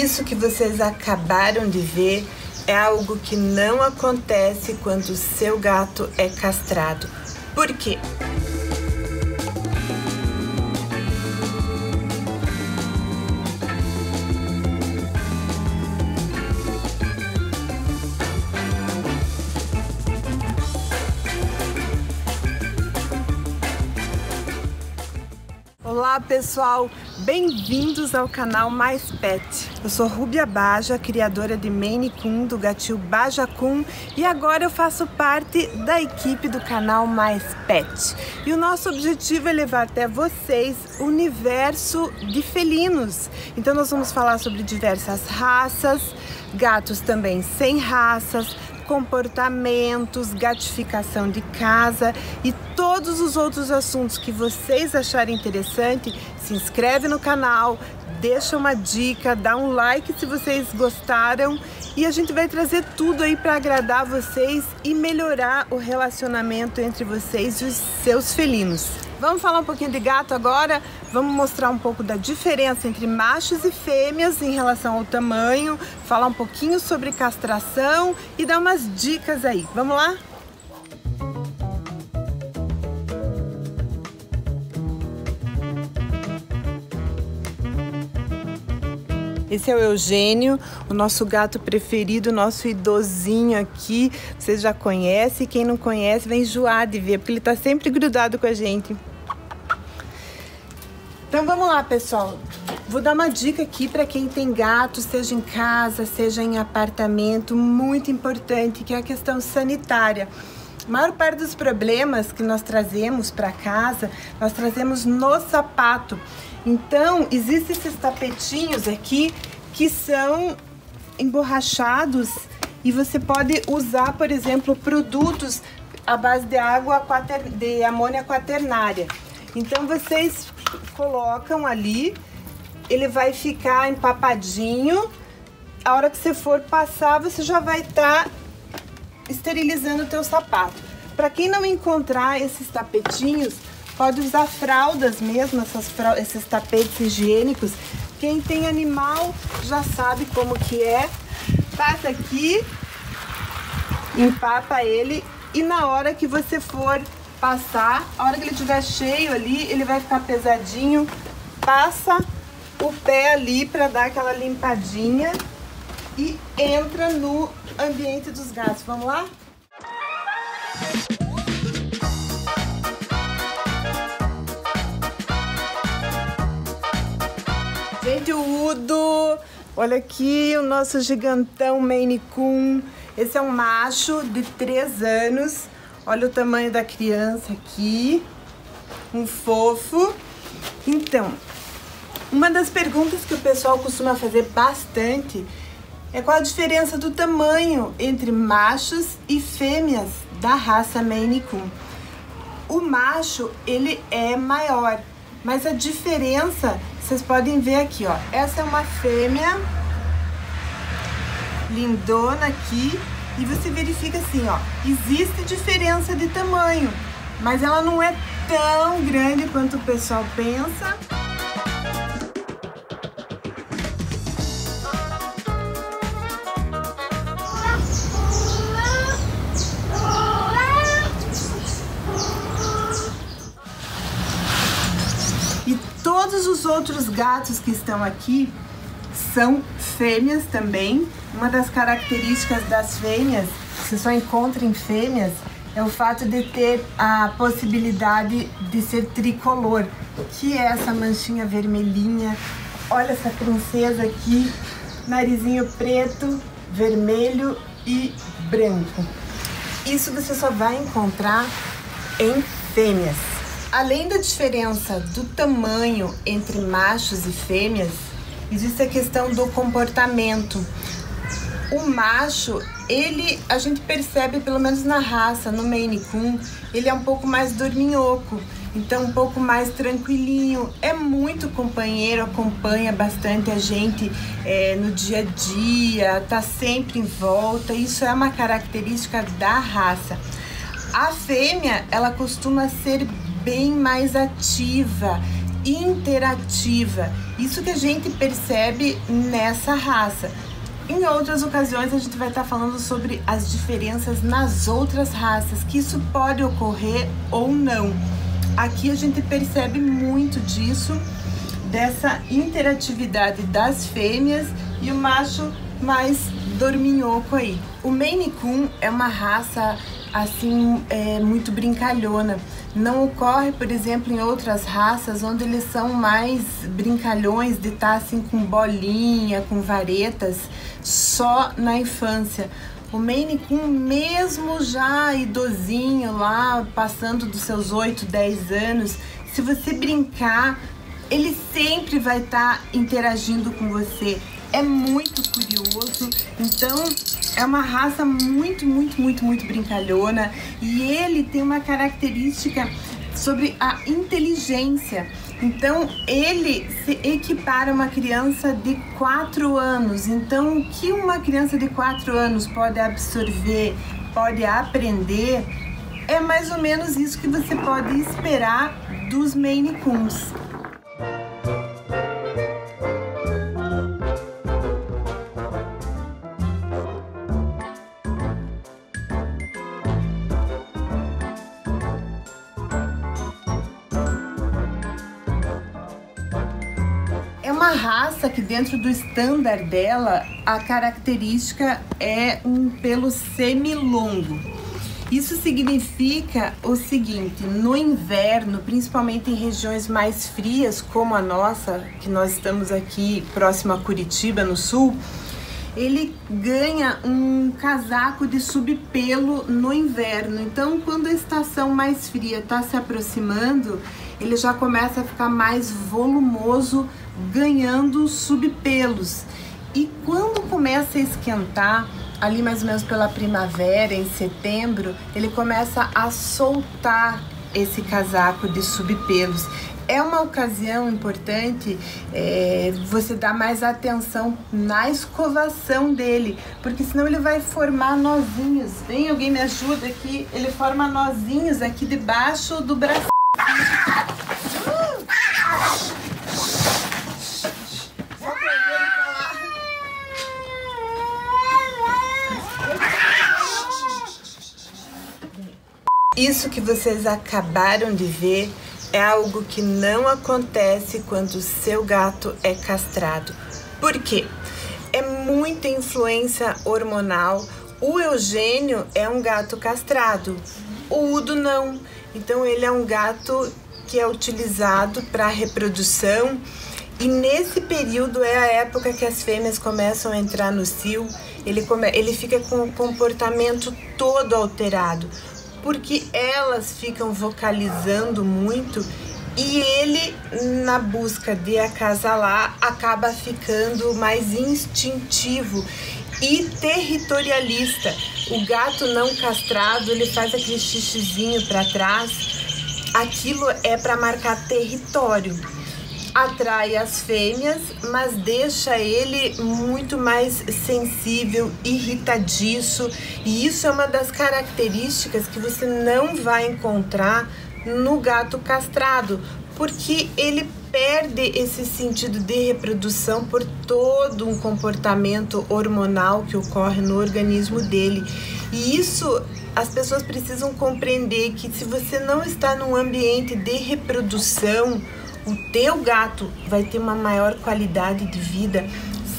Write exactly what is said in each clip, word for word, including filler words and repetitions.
Isso que vocês acabaram de ver é algo que não acontece quando o seu gato é castrado. Por quê? Olá pessoal, bem-vindos ao canal Mais Pet. Eu sou Rúbia Baja, criadora de Maine Coon, do Gatil Bajacoon, e agora eu faço parte da equipe do canal Mais Pet. E o nosso objetivo é levar até vocês o universo de felinos. Então nós vamos falar sobre diversas raças, gatos também sem raças, comportamentos, gatificação de casa e todos os outros assuntos que vocês acharem interessante. Se inscreve no canal, deixa uma dica, dá um like se vocês gostaram e a gente vai trazer tudo aí para agradar vocês e melhorar o relacionamento entre vocês e os seus felinos. Vamos falar um pouquinho de gato agora, vamos mostrar um pouco da diferença entre machos e fêmeas em relação ao tamanho, falar um pouquinho sobre castração e dar umas dicas aí. Vamos lá? Esse é o Eugênio, o nosso gato preferido, nosso idosinho aqui. Vocês já conhecem, quem não conhece vai enjoar de ver, porque ele tá sempre grudado com a gente. Então vamos lá, pessoal. Vou dar uma dica aqui para quem tem gato, seja em casa, seja em apartamento, muito importante, que é a questão sanitária. A maior parte dos problemas que nós trazemos para casa, nós trazemos no sapato. Então, existem esses tapetinhos aqui que são emborrachados e você pode usar, por exemplo, produtos à base de água quater... de amônia quaternária. Então, vocês colocam ali, ele vai ficar empapadinho. A hora que você for passar, você já vai estar tá esterilizando o teu sapato. Para quem não encontrar esses tapetinhos, pode usar fraldas mesmo, essas fraldas, esses tapetes higiênicos. Quem tem animal já sabe como que é. Passa aqui, empapa ele e na hora que você for passar, a hora que ele estiver cheio ali, ele vai ficar pesadinho. Passa o pé ali para dar aquela limpadinha e entra no ambiente dos gatos. Vamos lá? Gente, o Udo, olha aqui o nosso gigantão Maine Coon. Esse é um macho de três anos. Olha o tamanho da criança aqui, um fofo. Então, uma das perguntas que o pessoal costuma fazer bastante é qual a diferença do tamanho entre machos e fêmeas da raça Maine Coon. O macho, ele é maior, mas a diferença, vocês podem ver aqui, ó. Essa é uma fêmea lindona aqui. E você verifica assim, ó. Existe diferença de tamanho, mas ela não é tão grande quanto o pessoal pensa. Todos os outros gatos que estão aqui são fêmeas também. Uma das características das fêmeas, que você só encontra em fêmeas, é o fato de ter a possibilidade de ser tricolor, que é essa manchinha vermelhinha. Olha essa princesa aqui, narizinho preto, vermelho e branco. Isso você só vai encontrar em fêmeas. Além da diferença do tamanho entre machos e fêmeas, existe a questão do comportamento. O macho, ele, a gente percebe, pelo menos na raça, no Maine Coon, ele é um pouco mais dorminhoco, então um pouco mais tranquilinho, é muito companheiro, acompanha bastante a gente é, no dia a dia, tá sempre em volta, isso é uma característica da raça. A fêmea, ela costuma ser bem mais ativa interativa. Isso que a gente percebe nessa raça. Em outras ocasiões a gente vai estar falando sobre as diferenças nas outras raças, que isso pode ocorrer ou não. Aqui a gente percebe muito disso, dessa interatividade das fêmeas e o macho mais dorminhoco aí. O Maine Coon é uma raça assim é, muito brincalhona. Não ocorre, por exemplo, em outras raças onde eles são mais brincalhões de estar assim com bolinha, com varetas, só na infância. O Maine Coon, mesmo já idosinho lá, passando dos seus oito, dez anos, se você brincar, ele sempre vai estar interagindo com você. É muito curioso, então é uma raça muito, muito, muito, muito brincalhona, e ele tem uma característica sobre a inteligência. Então ele se equipara a uma criança de quatro anos. Então o que uma criança de quatro anos pode absorver, pode aprender, é mais ou menos isso que você pode esperar dos Maine Coons. Uma raça que dentro do standard dela, a característica é um pelo semilongo. Isso significa o seguinte: no inverno, principalmente em regiões mais frias como a nossa, que nós estamos aqui próximo a Curitiba, no sul, ele ganha um casaco de subpelo no inverno. Então, quando a estação mais fria está se aproximando, ele já começa a ficar mais volumoso, ganhando subpelos. E quando começa a esquentar, ali mais ou menos pela primavera, em setembro, ele começa a soltar esse casaco de subpelos. É uma ocasião importante é, você dar mais atenção na escovação dele, porque senão ele vai formar nozinhos. Vem, alguém me ajuda aqui. Ele forma nozinhos aqui debaixo do braço. Isso que vocês acabaram de ver é algo que não acontece quando o seu gato é castrado. Por quê? É muita influência hormonal. O Eugênio é um gato castrado, o Udo não. Então ele é um gato que é utilizado para reprodução, e nesse período é a época que as fêmeas começam a entrar no cio. Ele, come... ele fica com o comportamento todo alterado, porque elas ficam vocalizando muito, e ele, na busca de acasalar, acaba ficando mais instintivo e territorialista. O gato não castrado, ele faz aquele xixizinho para trás. Aquilo é para marcar território. Atrai as fêmeas, mas deixa ele muito mais sensível, irritadiço, e isso é uma das características que você não vai encontrar no gato castrado, porque ele perde esse sentido de reprodução por todo um comportamento hormonal que ocorre no organismo dele. E isso as pessoas precisam compreender, que se você não está num ambiente de reprodução, o teu gato vai ter uma maior qualidade de vida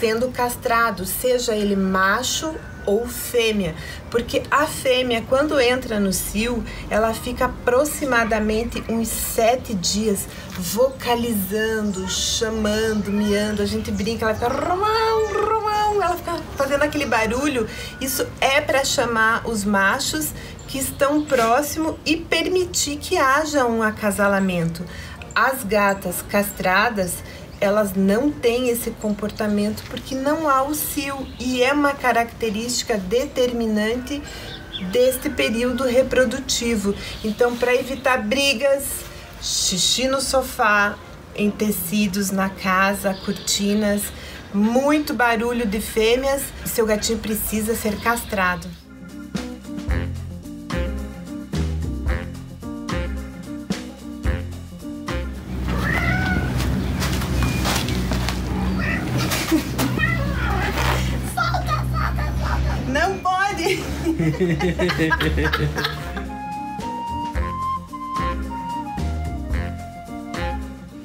sendo castrado, seja ele macho ou fêmea. Porque a fêmea, quando entra no cio, ela fica aproximadamente uns sete dias vocalizando, chamando, miando. A gente brinca, ela fica rumau, rumau, ela fica fazendo aquele barulho. Isso é para chamar os machos que estão próximo e permitir que haja um acasalamento. As gatas castradas, elas não têm esse comportamento porque não há o cio, e é uma característica determinante deste período reprodutivo. Então, para evitar brigas, xixi no sofá, em tecidos na casa, cortinas, muito barulho de fêmeas, seu gatinho precisa ser castrado. dele.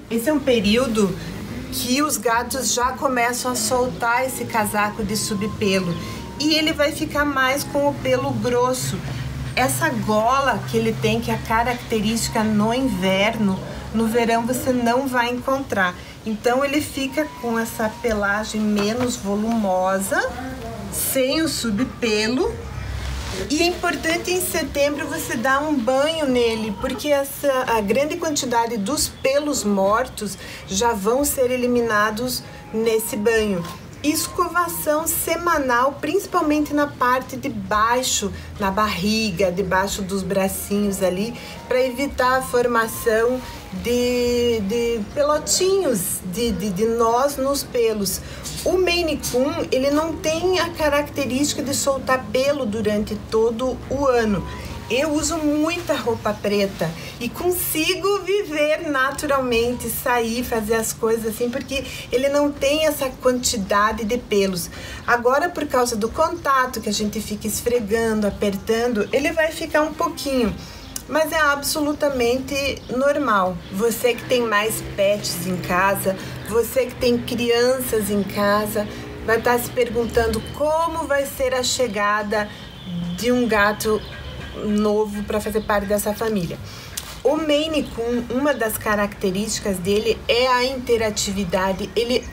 Esse é um período que os gatos já começam a soltar esse casaco de subpelo e ele vai ficar mais com o pelo grosso. Essa gola que ele tem, que é característica no inverno, no verão você não vai encontrar. Então ele fica com essa pelagem menos volumosa, sem o subpelo. E é importante em setembro você dar um banho nele, porque essa, a grande quantidade dos pelos mortos já vão ser eliminados nesse banho. Escovação semanal, principalmente na parte de baixo, na barriga, debaixo dos bracinhos ali, para evitar a formação de, de pelotinhos, de, de, de nós nos pelos. O Maine Coon, ele não tem a característica de soltar pelo durante todo o ano. Eu uso muita roupa preta e consigo viver naturalmente, sair, fazer as coisas assim, porque ele não tem essa quantidade de pelos. Agora, por causa do contato, que a gente fica esfregando, apertando, ele vai ficar um pouquinho, mas é absolutamente normal. Você que tem mais pets em casa, você que tem crianças em casa, vai estar se perguntando como vai ser a chegada de um gato novo para fazer parte dessa família. O Maine Coon, uma das características dele é a interatividade. Ele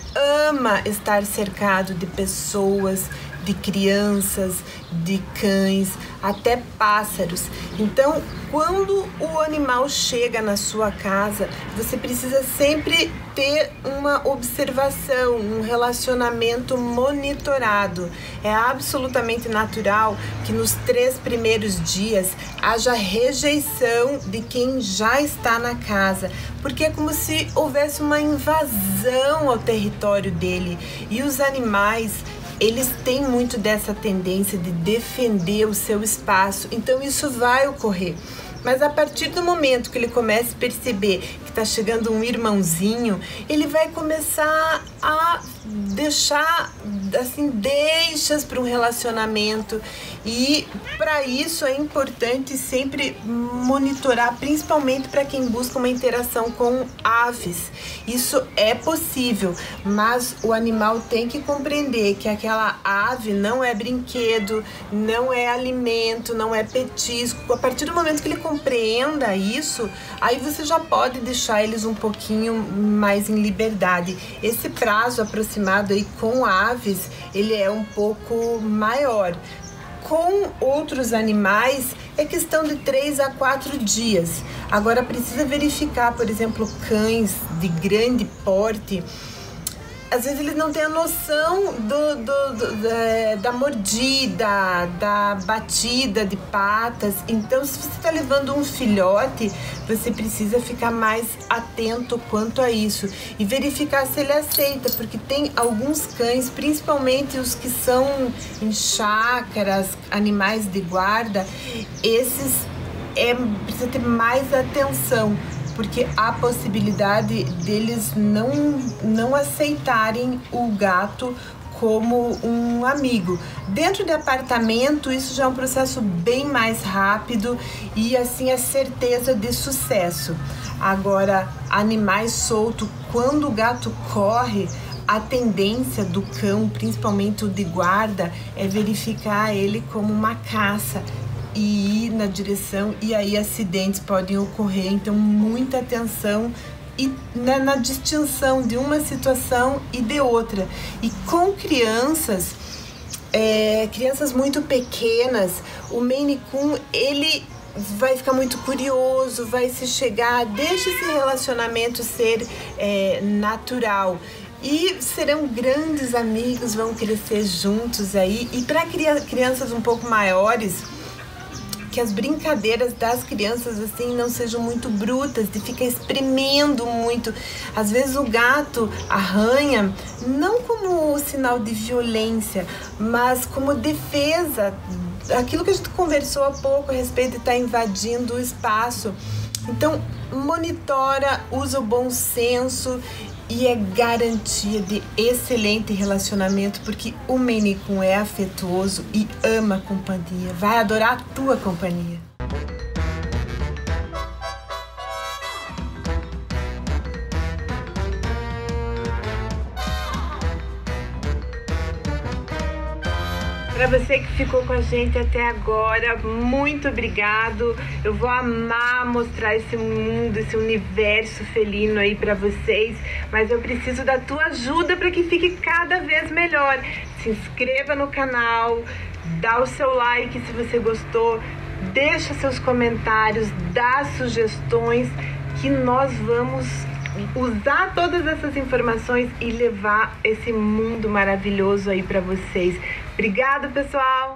ama estar cercado de pessoas, de crianças, de cães, até pássaros. Então, quando o animal chega na sua casa, você precisa sempre ter uma observação, um relacionamento monitorado. É absolutamente natural que nos três primeiros dias haja rejeição de quem já está na casa, porque é como se houvesse uma invasão ao território dele, e os animais, eles têm muito dessa tendência de defender o seu espaço, então isso vai ocorrer. Mas a partir do momento que ele começa a perceber que está chegando um irmãozinho, ele vai começar a deixar, assim, deixas para um relacionamento. E para isso é importante sempre monitorar, principalmente para quem busca uma interação com aves. Isso é possível, mas o animal tem que compreender que aquela ave não é brinquedo, não é alimento, não é petisco. A partir do momento que ele compreenda isso, aí você já pode deixar eles um pouquinho mais em liberdade. Esse prazo aproximado aí com aves, ele é um pouco maior. Com outros animais, é questão de três a quatro dias. Agora, precisa verificar, por exemplo, cães de grande porte. Às vezes eles não têm a noção do, do, do, da, da mordida, da batida de patas. Então, se você está levando um filhote, você precisa ficar mais atento quanto a isso. E verificar se ele aceita, porque tem alguns cães, principalmente os que são em chácaras, animais de guarda, esses é, precisa ter mais atenção, porque há possibilidade deles não, não aceitarem o gato como um amigo. Dentro de apartamento, isso já é um processo bem mais rápido e assim é certeza de sucesso. Agora, animais soltos, quando o gato corre, a tendência do cão, principalmente o de guarda, é verificar ele como uma caça e ir na direção, e aí acidentes podem ocorrer. Então, muita atenção e na, na distinção de uma situação e de outra. E com crianças, é, crianças muito pequenas, o Maine Coon, ele vai ficar muito curioso, vai se chegar, deixa esse relacionamento ser é, natural. E serão grandes amigos, vão crescer juntos aí. E para crianças um pouco maiores, que as brincadeiras das crianças assim não sejam muito brutas, de ficar espremendo muito. Às vezes o gato arranha, não como sinal de violência, mas como defesa. Aquilo que a gente conversou há pouco a respeito de estar invadindo o espaço. Então, monitora, usa o bom senso e é garantia de excelente relacionamento, porque o Maine Coon é afetuoso e ama a companhia, vai adorar a tua companhia. Para você que ficou com a gente até agora, muito obrigado. Eu vou amar mostrar esse mundo, esse universo felino aí para vocês, mas eu preciso da tua ajuda para que fique cada vez melhor. Se inscreva no canal, dá o seu like se você gostou, deixa seus comentários, dá sugestões que nós vamos usar todas essas informações e levar esse mundo maravilhoso aí para vocês. Obrigado, pessoal!